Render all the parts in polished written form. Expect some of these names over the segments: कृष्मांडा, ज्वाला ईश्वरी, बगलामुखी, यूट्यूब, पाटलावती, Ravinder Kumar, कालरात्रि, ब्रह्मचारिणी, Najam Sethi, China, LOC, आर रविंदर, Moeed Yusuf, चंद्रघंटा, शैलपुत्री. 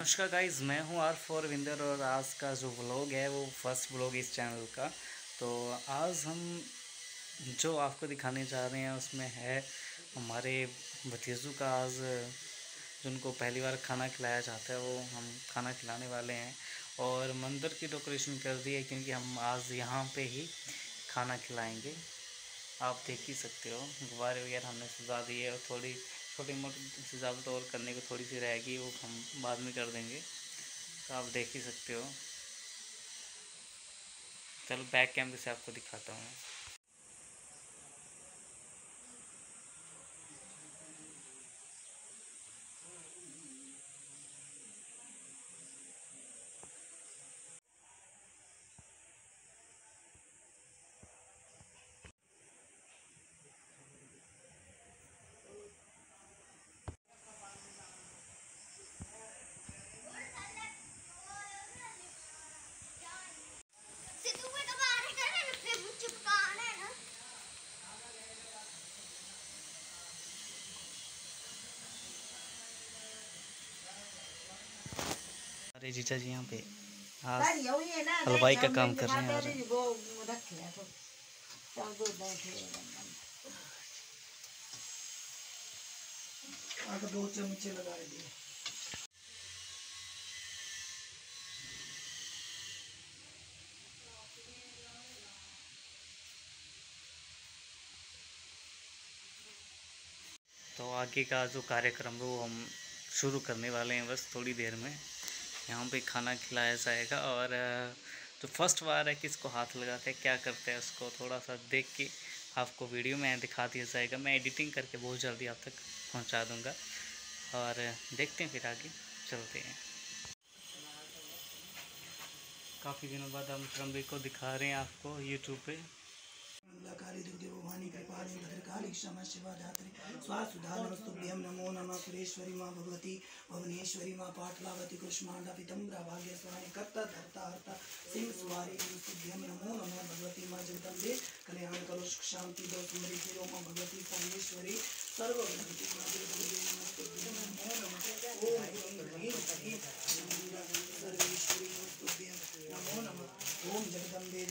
नमस्कार गाइज़, मैं हूँ आर रविंदर और आज का जो व्लॉग है वो फर्स्ट व्लॉग इस चैनल का। तो आज हम जो आपको दिखाने जा रहे हैं उसमें है हमारे भतीजू का, आज जिनको पहली बार खाना खिलाया जाता है वो हम खाना खिलाने वाले हैं। और मंदिर की डेकोरेशन कर दी है क्योंकि हम आज यहाँ पे ही खाना खिलाएंगे। आप देख ही सकते हो गुब्बारे वगैरह हमने सजा दिए और थोड़ी छोटी मोटी सजावट और करने को थोड़ी सी रहेगी, वो हम बाद में कर देंगे। तो आप देख ही सकते हो। चलो बैक कैमरे से आपको दिखाता हूँ। अरे जीजा जी यहाँ पे हलवाई का काम कर रहे हैं यार। दो चमचे लगा दिए। तो आगे का जो कार्यक्रम है वो हम शुरू करने वाले हैं बस थोड़ी देर में। यहाँ पे खाना खिलाया जाएगा और जो फर्स्ट बार है किसको हाथ लगाते हैं, क्या करते हैं, उसको थोड़ा सा देख के आपको वीडियो में दिखा दिया जाएगा। मैं एडिटिंग करके बहुत जल्दी आप तक पहुँचा दूँगा और देखते हैं, फिर आगे चलते हैं। काफ़ी दिनों बाद हम त्रम्बी को दिखा रहे हैं आपको यूट्यूब पे। जगदम्बे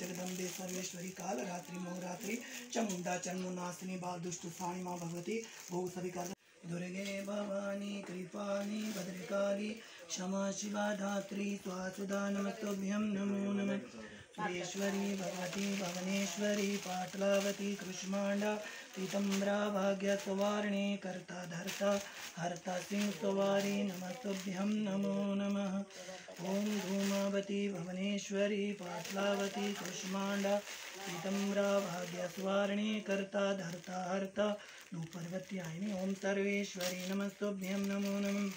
जगदम्बे सर्वेश्वरी काल रात्रि मोहरात्रि चमुंडा चन्मुनासिनी बाल दुष्ट फाणी माँ भगवती भोग सभी काल दुर्गे भवानी कृपाणी भद्रकाली क्षमा शिवा धात्री स्वासुदा नमस्तभ्यम नमो नमः। सुरेश्वरी भगवती भवनेश्वरी पाटलावती कृष्मांडा पीतम्बरा भाग्य सवारिणी कर्ता धर्ता हर्ता सिंह सवारी नमस्तभ्यम नमो नमः। ओम धूमावती भवनेश्वरी पाटलावती कृष्मांडा पीतम्बरा भाग्य सवारिणी कर्ता धर्ता हर्ता नूपर्वती आयिनी ओम सर्वेश्वरी नमस्तभ्यम नमो नमः।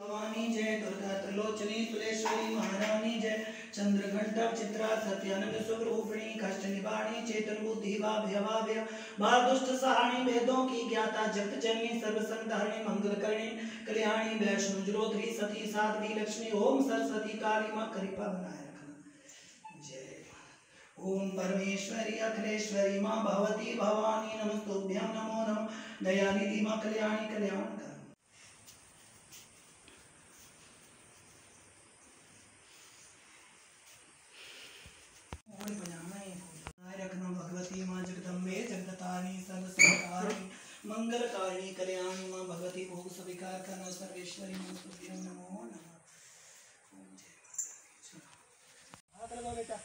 भवानी जय दुर्गा त्रिलोचनी सुरेश्वरी महारानी जय चंद्रघंटा चित्रा सत्यानंद स्वरूपिणी कष्ट निवारिणी चेतन बुद्धि भाभ्यवाभ्य बाल दुष्ट सहारिणी वेदों की ज्ञाता जगत जननी सर्वसंधारिणी मंगलकरणी कल्याणी वैष्णु ज्योति सती साध्वी लक्ष्मी ओम सरस्वती काली मां कृपा बनाए रखना जय। ओम परमेश्वरी अखिलेश्वरी मां भगवती भवानी नमस्तुभ्यं नमो नमः। दयानिधि मां कल्याणी कल्याण कर। रखना भगवती मां जगदम्बे जगदतारिणी सर्वसंहारिणी मंगलकारिणी कल्याणी मां भगवती भोग स्वीकार करना सर्वेश्वरी नमस्तुभ्यं नमो नमः। हाथ लगाओ बेटा।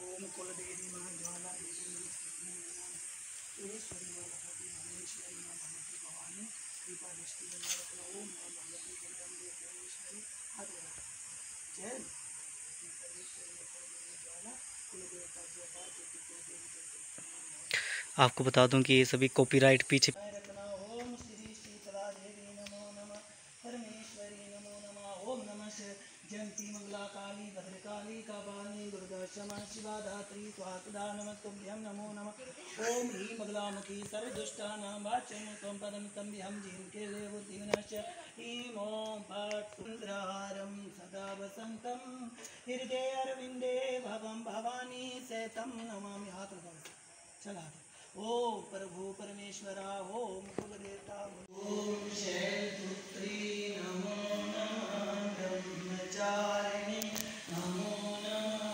ओम कुलदेवी मां ज्वाला ईश्वरी मां भगवती भुवनेश्वरी मां भगवती भवानी कृपा दृष्टि बनाओ मां भगवती जगदम्बे भुवनेश्वरी हर जय ज्वाला कुलदेवता ज्वाला। आपको बता दूं कि ये सभी कॉपीराइट पीछे। शिवाधात्री स्वासुदा नमस्तुभ्यं नमो नमः। ओम ह्रीं बगलामुखी सर्वदुष्टानां वाच्यं त्वं पदं तं विहं जीर्के बुद्धिविनाश्य ह्रीं ॐ फट् सुन्दरारं सदा वसन्तं हृदये अरविन्दे भवं भवानी सैतं नमामि हातवं चला। ओम प्रभु परमेश्वरा ओम कुलदेवता ओम शैलपुत्री नमो नमः ब्रह्मचारिणी नमो नमः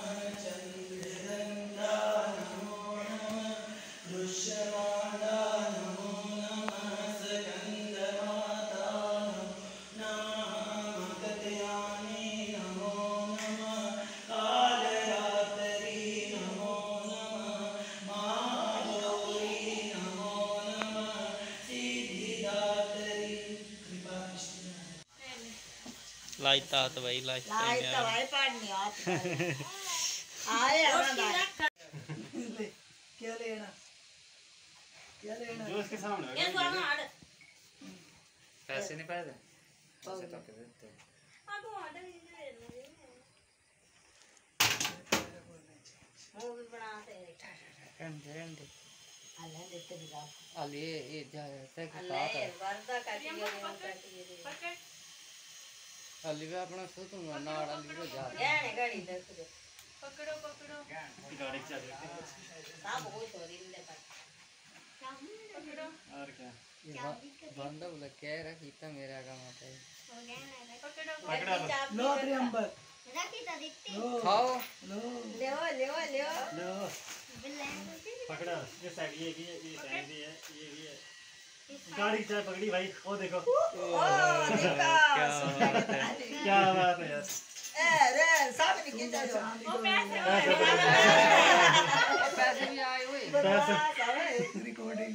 चंद्रगंधा नमो नमः दृश्यमाला नमो नमः सकंदमाता नमः मकत्यानी नमो नमः कालरात्रि नमो नमः लाइट भाई लाइट भाई पानी आए क्या लेना जो उसके सामने ये वाला आड़ पैसे नहीं पाए थे पैसे तो के देते हैं अब आड़ ही ले वो भी बनाते हैं एंड अल्लाह देते बिगा अल्लाह ये जा जाता है अल्लाह वर्दा का ये अलीवा अपना सो तुम ना आड़ा लीवा जा याने गाड़ी देख दे पकड़ो गाड़ी चल सब हो छोरी ले पर पकड़ो और क्या बंदा बोला कह रहा कीता मेरा का माता है हो गया ना पकड़ो लो तेरे अंबर मेरा कीता दिखती खाओ लो ले ओ पकड़ो ये साइड ये साइड ये गाड़ी चाय पकड़ी भाई वो देखो क्या बात है यार अरे साहब निकल जाओ वो पैसे भी आए हुए पैसे रिकॉर्डिंग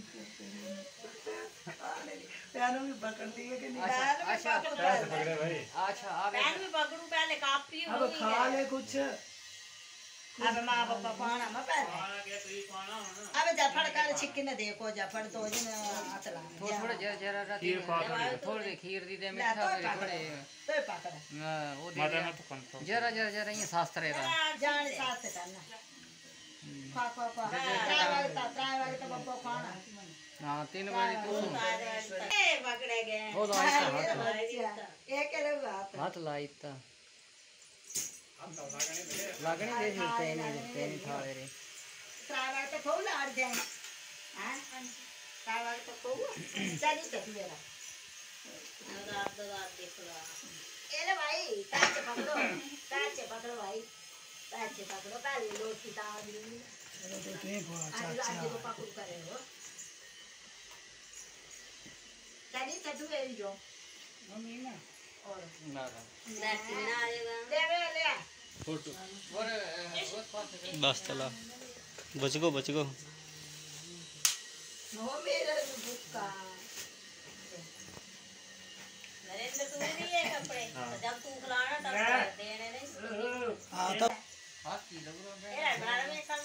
पैनों में पकड़ लिए कि नहीं अच्छा पैसे पकड़े भाई अच्छा आ गए पैन में पकड़ू पहले कापी हो अब खा ले कुछ अबे माँ पापा पाना मत पहले अबे जाफड़ का छिक्की न देखो जाफड़ तो जिन अतला थोड़ा जरा थोड़े खीर दी दे मिठाई थोड़े तो ये पाकर हाँ वो दे जरा ये सास्त्र है जाने सास्त्र करना पापा त्रावारी तो पापा पाना ना तीन बारी तो ये पकड़े गए एक लोग हाथ लाइटा लगने दे पेन थाले रे तावा तो खोल आड़ जाए हां तावा तो खोल चली तक मेरा दादा देखो एले भाई ताचे पकड़ो भाई ताचे पकड़ो पहले लोटी दाव दी तो के को अच्छा आज को पकड़ करे हो चली तक वे जो मम्मी ना और ना आएगा ले फोटो और बस चला बच गो वो मेरा बुक्का नरेंद्र तू भी ये कपड़े जब तू खिलाना तब देने नहीं हां तब हां की लग रहा है यार बारे में सब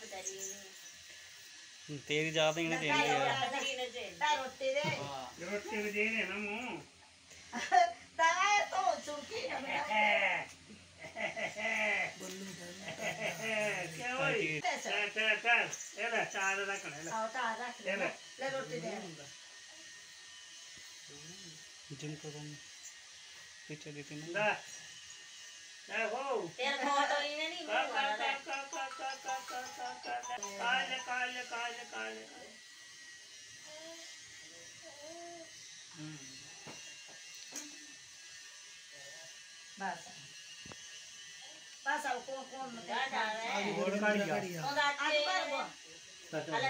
बता रही तेरी ज्यादा ही ना देने रोटी देने ना मुंह ताए तो चुकी है क्या वही टेन ये ना चार रखने ला ले रोटी दे जिम करूँ पीछे देती नहीं ना ना हो तेरे बहुत तो इन्हें नहीं काले बस अब कौन डाटा है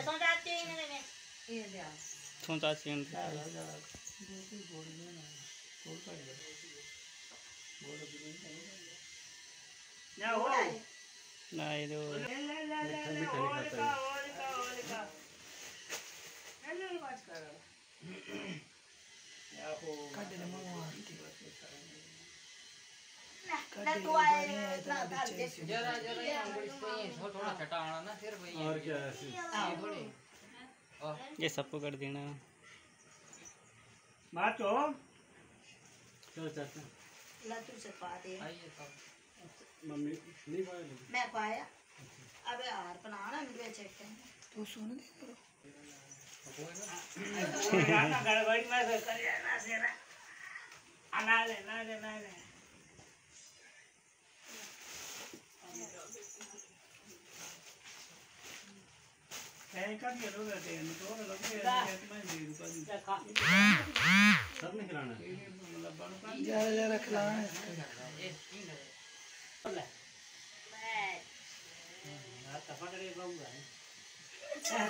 सोंदाते हैं इनमें ये ले आ सोंदाते हैं गोल में ना गोल कर दे गोल ना हो ना ये दो ओलिका हेलो बात करो या हो काट ले मामा की बात करेंगे ना तो आए ना डाल दे जरा ये हमको थोड़ा छटाना ना फिर वही और क्या है ये सबको कर देना बात हो चलो चलते हैं लड्डू से पा दे आइए मम्मी नहीं पाया मैं पाया यार बनाना वीडियो चेक कर तू सुन दे करो तो यार ना गड़बड़ में कर ना सेरा आना ले ना ले ना ले का भी लोग रहते हैं तो लोग के मैं दे का सब नहीं खिलाना मतलब ज्यादा ज्यादा खिलाना है बोला मैं तफा करे रहूंगा चला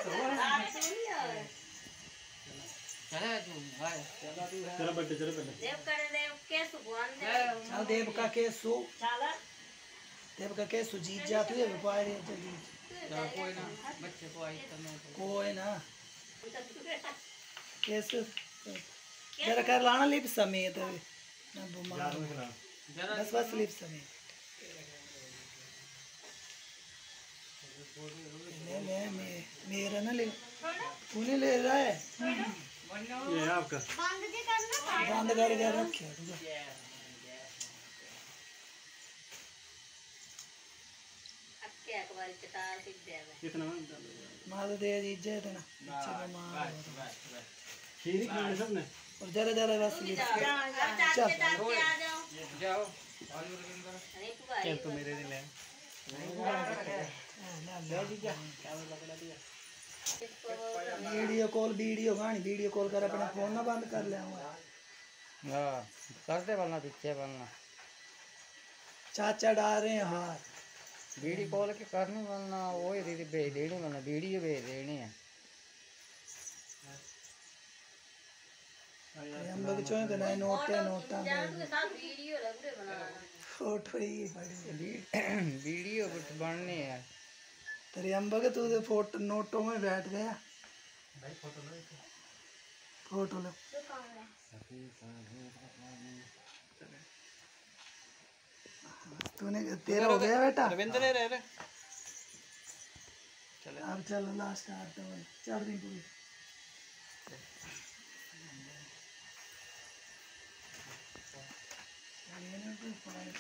तू भाई चला बेटा देव कर देव केस भगवान दे देव का केसु चला देव का केसु जीत जा तू व्यापारी जल्दी ना कोई ना बच्चे को आई तो कोई ना कैसे जरा कर लाना लिप समेत ना बुमार बस बस लिप समेत मैं मेरा ना ले तूने ले रहा है ये आपका बांध कर रखे कितना माल दे दीजिए इतना अच्छा माल खीर खाने सब ने और जरा जरा बस चल जाओ क्या तो मेरे दिल है ले दीजिए क्या लगा दिया वीडियो कॉल कर अपना फोन ना बंद कर ले हां कर दे वाला पीछे वाला चाचा डाल रहे हैं हां बीड़ी कॉल के करने वाला वो ही दीदी भेज देनी वाला वीडियो भेज देनी है हम लोग चोए बनाए नोटा नोटा के साथ वीडियो लगरे बनाना फोटो ही बड़ी वीडियो बनने है तेरे हम लोग तू फोटो नोटों में बैठ गया भाई फोटो लो तूने तेरा हो गया बेटा रविंद्र ने रह रहे चलो अब चलो लास्ट करते हैं 4 दिन पूरी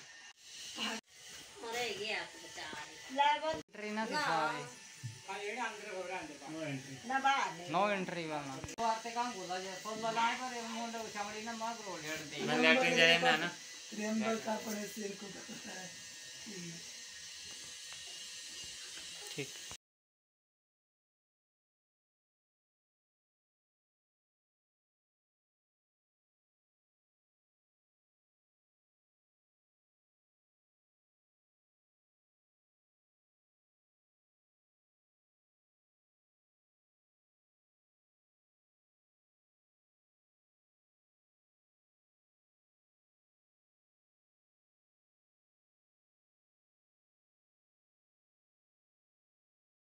अरे ये आपको बचा लेवल ट्रेनर दिखावे कालेड अंदर हो रहा अंदर ना बाहर नो एंट्री वाला बातें काम बोला जा फोन वाला पर ये मुंडा उछाड़ी ना मार रोड दे ना लेटर जाए ना ना रेम्बल का पड़े सिर को पता है ठीक